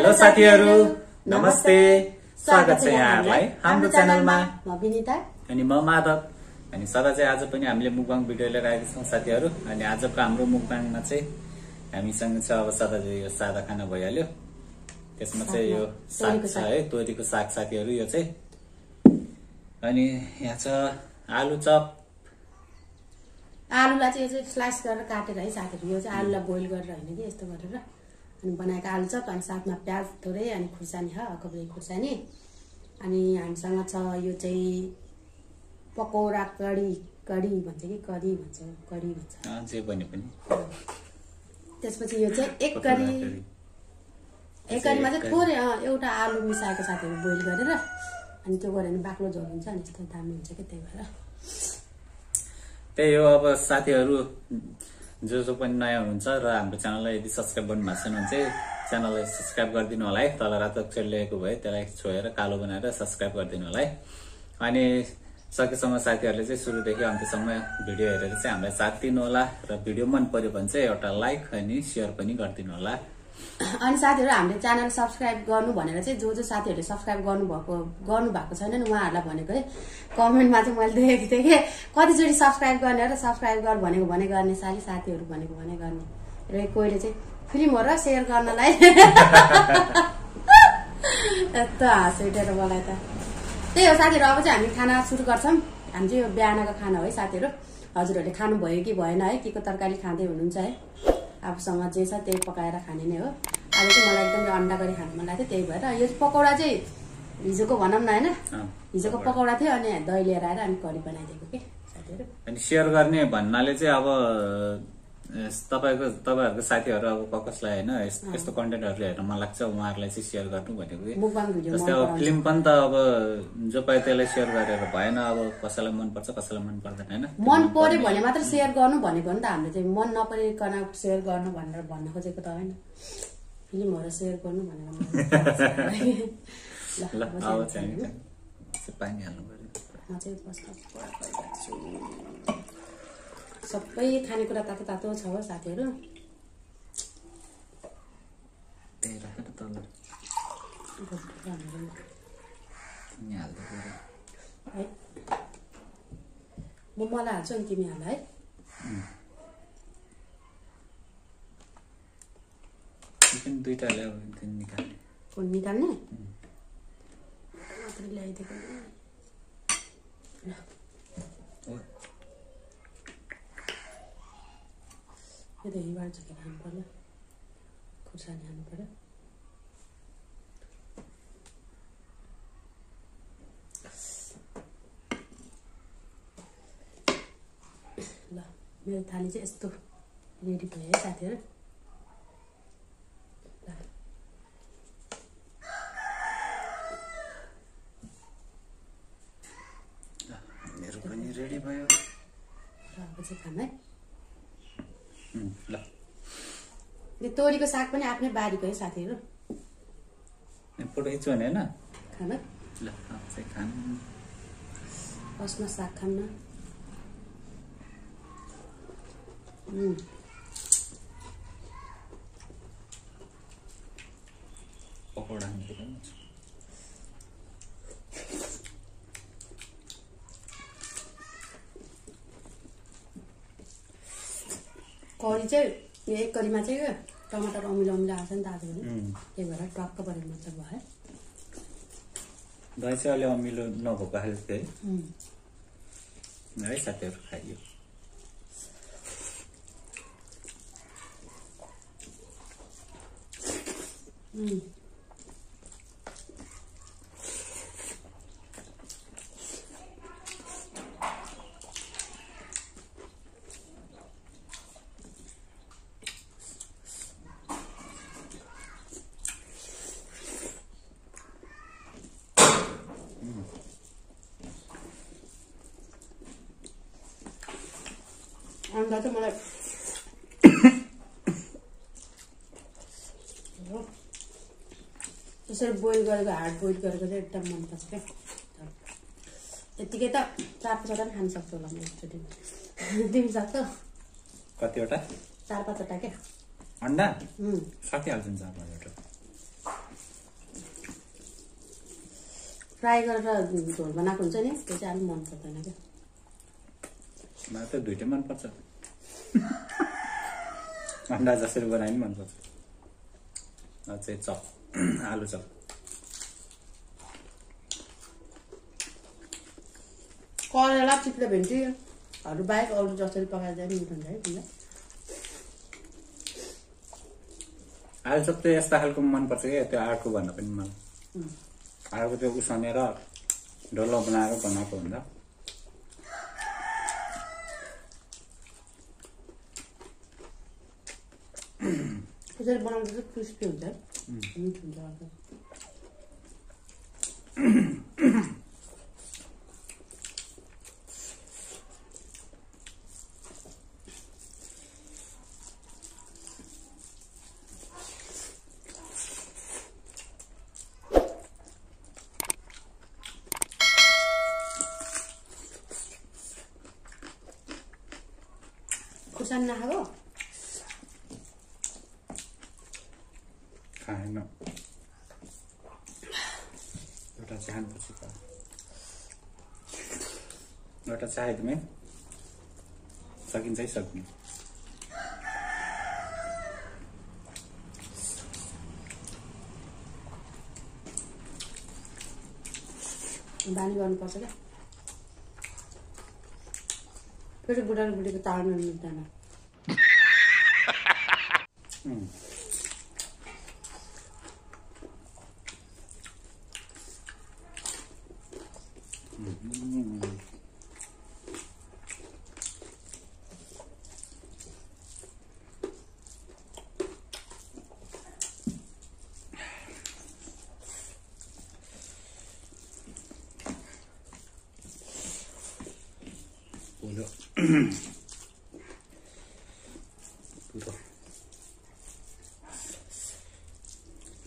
Hello साथीहरु नमस्ते, स्वागत छ यहाँहरुलाई हाम्रो च्यानलमा। म विनिता अनि म माधव अनि सदा चाहिँ आज पनि हामीले मुकबाङ भिडियो लिएर आएका छौं साथीहरु। अनि आजको हाम्रो मुकबाङमा चाहिँ हामीसँग छ अब सदा यो सादा खाना भइहाल्यो, त्यसमा चाहिँ यो साग छ है, तोरीको साग साथीहरु। यो चाहिँ अनि यहाँ छ आलु चप। आलुलाई चाहिँ यो चाहिँ स्लाइस गरेर काटेर है साथीहरु। यो चाहिँ आलुलाई बोइल गरेर हैन कि यस्तो गरेर अनि बनाएको आलु चप। अनि साथमा प्याज थोरै अनि खुर्सानी, अकबरी खुर्सानी। अनि हामीसँग छ यो चाहिँ पकौडा कडी, कडी भन्छ कि कडी भन्छ, कडी भन्छ जे भने पनि। त्यसपछि यो चाहिँ एक करीमा चाहिँ थोरै एउटा आलु मिसाएको साथीहरु बोइल गरेर अनि त्यो गऱ्यो भने बाक्लो झोल हुन्छ अनि त्यस्तो दामी हुन्छ के। त्यही भएर त्यही हो। अब साथीहरु जो पनि नयाँ हुनुहुन्छ र हाम्रो च्यानललाई यदि सब्स्क्राइब गर्नु भएको छैन भने चाहिँ च्यानललाई सब्स्क्राइब गरिदिनु होला है। तल रातो अक्षर लेखेको भए त्यसलाई छोएर कालो बनाएर सब्स्क्राइब गरिदिनु होला है। अनि सकेसम्म साथीहरूले चाहिँ सुरुदेखि अन्त्यसम्म भिडियो हेरेर चाहिँ हामीलाई साथ दिनु होला र भिडियो मन पर्यो भने चाहिँ एउटा लाइक अनि शेयर पनि गरिदिनु होला। अनि साथीहरू हामीले च्यानल सब्स्क्राइब गर्नु भनेर चाहिँ जो साथीहरूले सब्स्क्राइब गर्नु भएको छैनन् उहाँहरूलाई भनेको है। कमेन्टमा चाहिँ मैले देखेको थिएँ के कतिचोटि सब्स्क्राइब गर्ने र सब्स्क्राइब गर भनेको भने गर्ने साली साथीहरू भनेको भने गर्ने र कोहीले चाहिँ फिल्म हो र शेयर गर्नलाई यस्तो हाँस उठेर मलाई त। त्यही हो साथीहरू, अब चाहिँ हामी खाना सुरु गर्छौँ। हामी चाहिँ यो बिहानको खाना हो है साथीहरू। हजुरहरूले खानुभयो कि भएन है, के को तरकारी खाँदै हुनुहुन्छ है, आफूसँग जे छ त्यही पकाएर खाने नै हो। आज चाहिँ मलाई एकदमै अन्डा गरी खानु मन लाग्थ्यो, त्यही भएर यो पकौडा चाहिँ हिजोको भनौँ न होइन, हिजोको पकौडा थियो अनि दही लिएर आएर अनि करी बनाइदिएको के साथीहरू। अनि सेयर गर्ने भन्नाले चाहिँ अब तपाईँहरूको साथीहरू अब कसलाई होइन यस्तो कन्टेन्टहरू हेर्न मन लाग्छ उहाँहरूलाई चाहिँ सेयर गर्नु भनेको के। जस्तै अब फिल्म पनि त अब जो पायो त्यसलाई सेयर गरेर भएन, अब कसैलाई मनपर्छ कसैलाई मन पर्दैन होइन। मन पर्यो भने मात्र सेयर गर्नु भनेको नि त, हामीले चाहिँ मन नपरिकन सेयर गर्नु भनेर भन्न खोजेको त होइन, फिल्महरू सेयर गर्नु भनेर। ल अब चाहिँ पानी हाल्नु पर्यो। सबै खानेकुरा तातो तातो छ साथीहरू। म मलाई हाल्छु नि तिमी हाल है। दुईटाले निकाल्ने मात्रै ल्याइदिएको यो दही बाँड झुकेर हाल्नु पर्यो, खुर्सानी हाल्नु पर्यो। ल मेरो थाली चाहिँ यस्तो रेडी भयो है साथीहरू। मेरो पनि रेडी भयो र अब चाहिँ खाना है। ल तोरीको साग पनि आफ्नै बारीको है साथीहरू। पठाइछु भने होइन खाना। ल चाहिँ खानु फर्स्टमा साग खान। पकौडा करी चाहिँ एक करीमा चाहिँ टमाटर अमिलो अमिलो हाल्छ नि त आज भने, त्यही भएर टक्क परेको मात्रै भयो है। दही चाहिँ अलि अमिलो नभएको खालको है साथीहरू खाइयो। अन्डा चाहिँ मलाई यसरी बोइल गरेको, हार्ड बोइल गरेको चाहिँ एकदम मनपर्छ क्या। यतिकै त 4-5 वटा पनि खान सक्छु होला म एकचोटि। तिमी सक्छौ कतिवटा? 4-5 वटा क्या अन्डा सकिहाल्छु नि 4-5 वटा। फ्राई गरेर झोल बनाएको हुन्छ नि त्यो चाहिँ अलि मन पर्दैन के मलाई त दुईटै मन पर्छ अन्डा जसरी बनाइ नि मन पर्छ अझै चप आलु चप करेला चिप्ले भेन्टी हरु बाहेक अरु जसरी पकाएर जाने मिठो हुन्छ है तिमीलाई आलु चप त यस्ता खालको मन पर्छ के त्यो आलुको भन्दा पनि मलाई आलुको त्यो उसनेर ढोलो बनाएर बनाएको हुन्छ त्यसले बनाउँदा चाहिँ क्रिस्पी हुन्छ मिठो हुन्छ खुर्सानी नखाएको खाएन एउटा चाहन पछि त एउटा चाहेदमै सकिन्छै सक्ने बानी गर्नुपर्छ क्या फेरि बुढा र बुढीको तालमेल मिल्दैन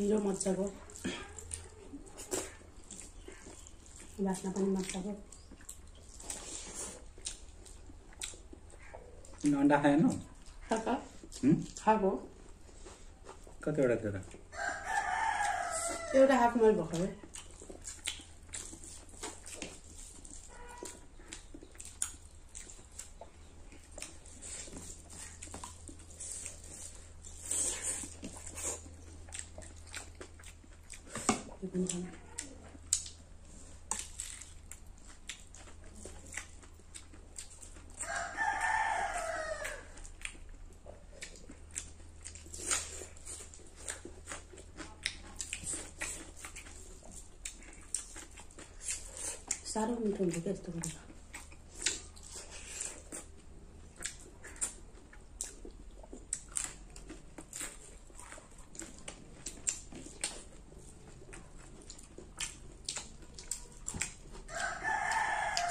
Hijau macam apa? Bahasa apa nih macam apa? Nanda hai no? Haka? Hako? Kau tiada tiada. Tiada hak mal bakal. Sarung itu juga itu juga.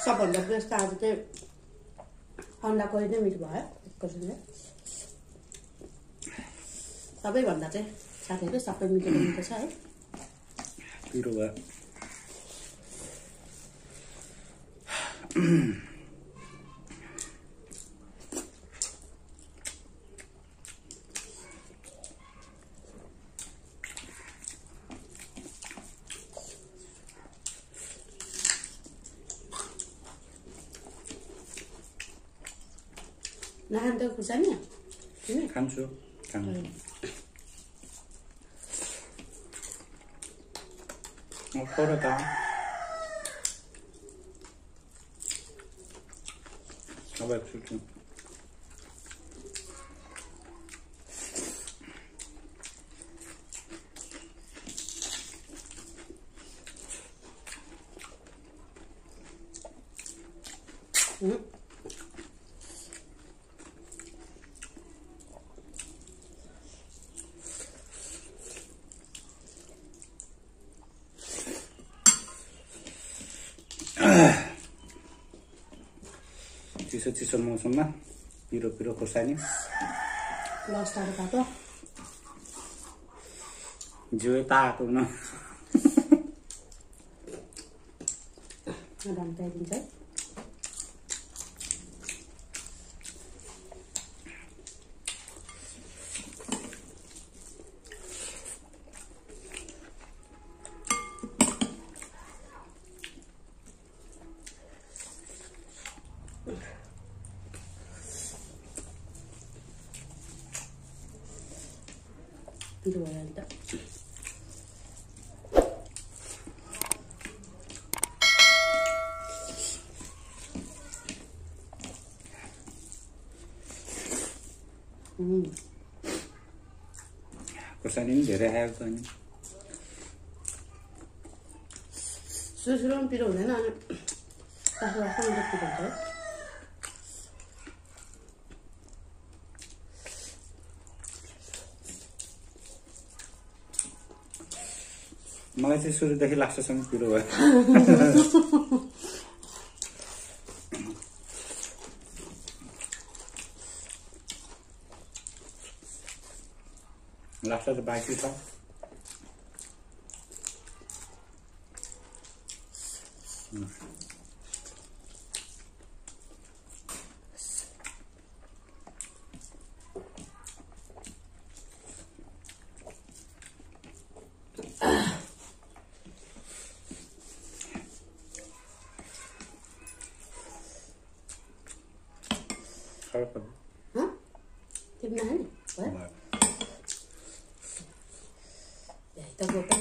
सबभन्दा बेस्ट आज चाहिँ अन्डा करी नै मिठो भयो एकछिनले सबैभन्दा चाहिँ साथीहरु सबै मिठो मिठो छ है पिरो भयो Nahan tuh kusannya, ini kansu, kansu. Mau kore ta? Apa itu? चिसो मौसममा पिरो पिरो खोर्सानी लस्टर तातो जिउ तातो न नदान्दै दिन्छ ಬಿಡುವ ಅಂತ. खोर्सानी पनि धेरै आएको अनि सुसुरो पनि पिरो हुँदैन अनि आफूलाई आफू जस्तो हुन्छ. मलाई चाहिँ सुरुदेखि लास्टसम्म पिरो भयो. Last of the bike is up. Huh? Didn't I? What? No.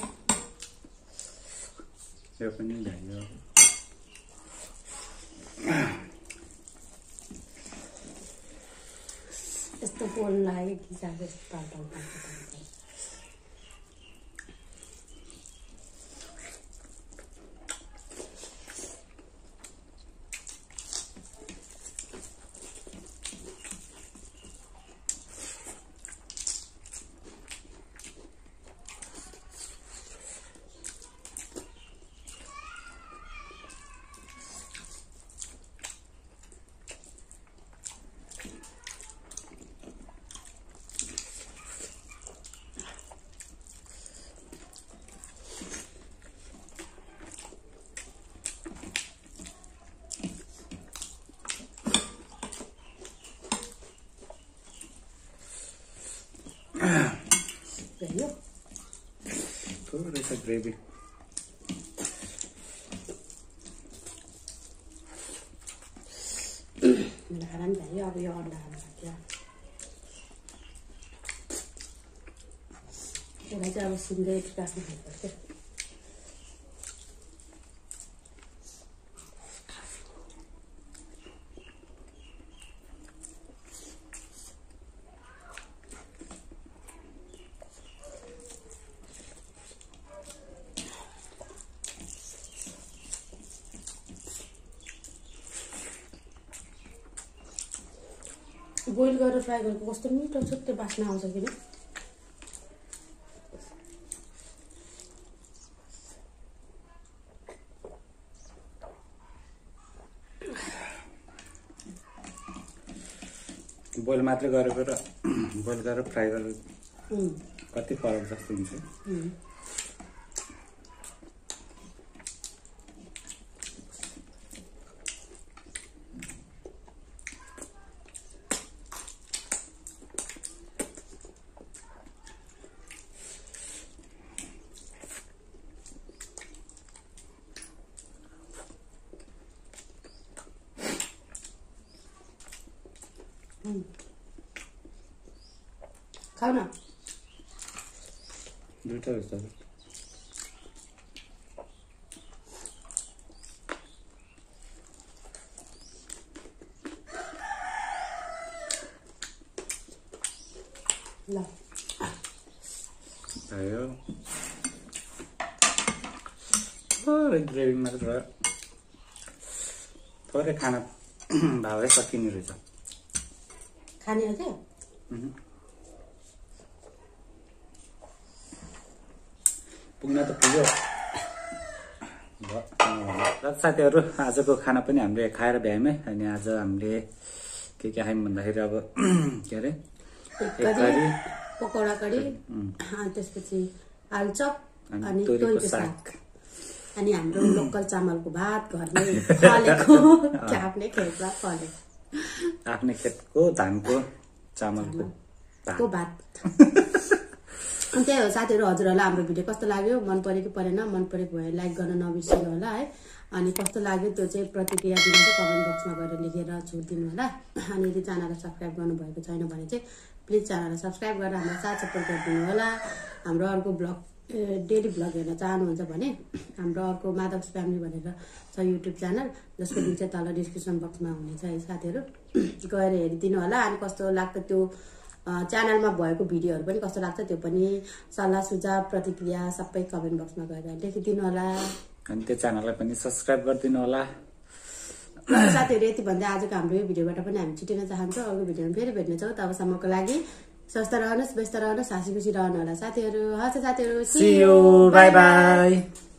Saya pening dah ya. Itu pun lagi kita harus tonton. Tuh rasa gravy. Makanan dari apa ya orang ya. Kita coba sendiri kita sendiri. Boil गरेर fry गरेको कस्तो मिठो छुट्टै बास्ना आउँछ किन. Boil मात्र गरेको र बोइल गरेर फ्राई गरेको कति फरक जस्तो हुन्छ. खाऊ ना दुटा जस्तो ल आयो और ग्रेवी मात्र थोरै खाना भावै सकिने रहेछ खाने हो त्यो. पुग्न त पुग्यो. र साथीहरु आजको खाना पनि हामीले खाएर भ्यायौँ अनि आज हामीले के खायौँ भन्दाखेरि अब के अरे करी पकौडा करी अनि त्यसपछि आलु चप अनि तोरीको साग अनि हाम्रो लोकल चामलको भात घरमै फलेको आफ्नै खेतमा फलेको आफ्नै खेतको धानको चामलको भात. अनि त्यही हो साथीहरु हजुरहरुलाई हाम्रो भिडियो कस्तो लाग्यो मन पर्यो कि परेन मन परेको भए लाइक गर्न नबिर्सिनु होला है अनि कस्तो लाग्यो त्यो चाहिँ प्रतिक्रिया दिनु चाहिँ कमेन्ट बक्समा गएर लेखेर छोडिदिनु होला. अनि यदि च्यानललाई सब्स्क्राइब गर्नु भएको छैन भने चाहिँ प्लिज च्यानललाई सब्स्क्राइब गरेर हामीलाई साथ सपोर्ट गरिदिनु होला। हाम्रो अर्को ब्लग डेली ब्लग हेर्न चाहनुहुन्छ भने हाम्रो अर्को माधवस फ्यामिली भनेर छ युट्युब च्यानल, जसको लिंक चाहिँ तल डिस्क्रिप्सन बक्समा हुनेछ। है साथीहरु, गएर हेरिदिनु होला। अनि कस्तो लाग्छ त्यो च्यानलमा भएको भिडियोहरु पनि कस्तो लाग्छ त्यो पनि सल्लाह सुझाव प्रतिक्रिया सबै कमेन्ट बक्समा गएर लेखिदिनु होला। अनि त्यो च्यानललाई पनि सब्स्क्राइब गरिदिनु होला। साथीहरु, यति भन्दै आजको हाम्रो यो भिडियोबाट पनि हामी छुटिन चाहन्छौँ। अघिल्लो भिडियोमा फेरि भेट्नेछौँ। तबसम्मको लागि स्वस्थ रहनुहोस्, व्यस्त रहनुहोस्, हाँसी खुसी रहनु होला साथीहरु। हस् साथीहरु, सी यू, बाइ बाइ।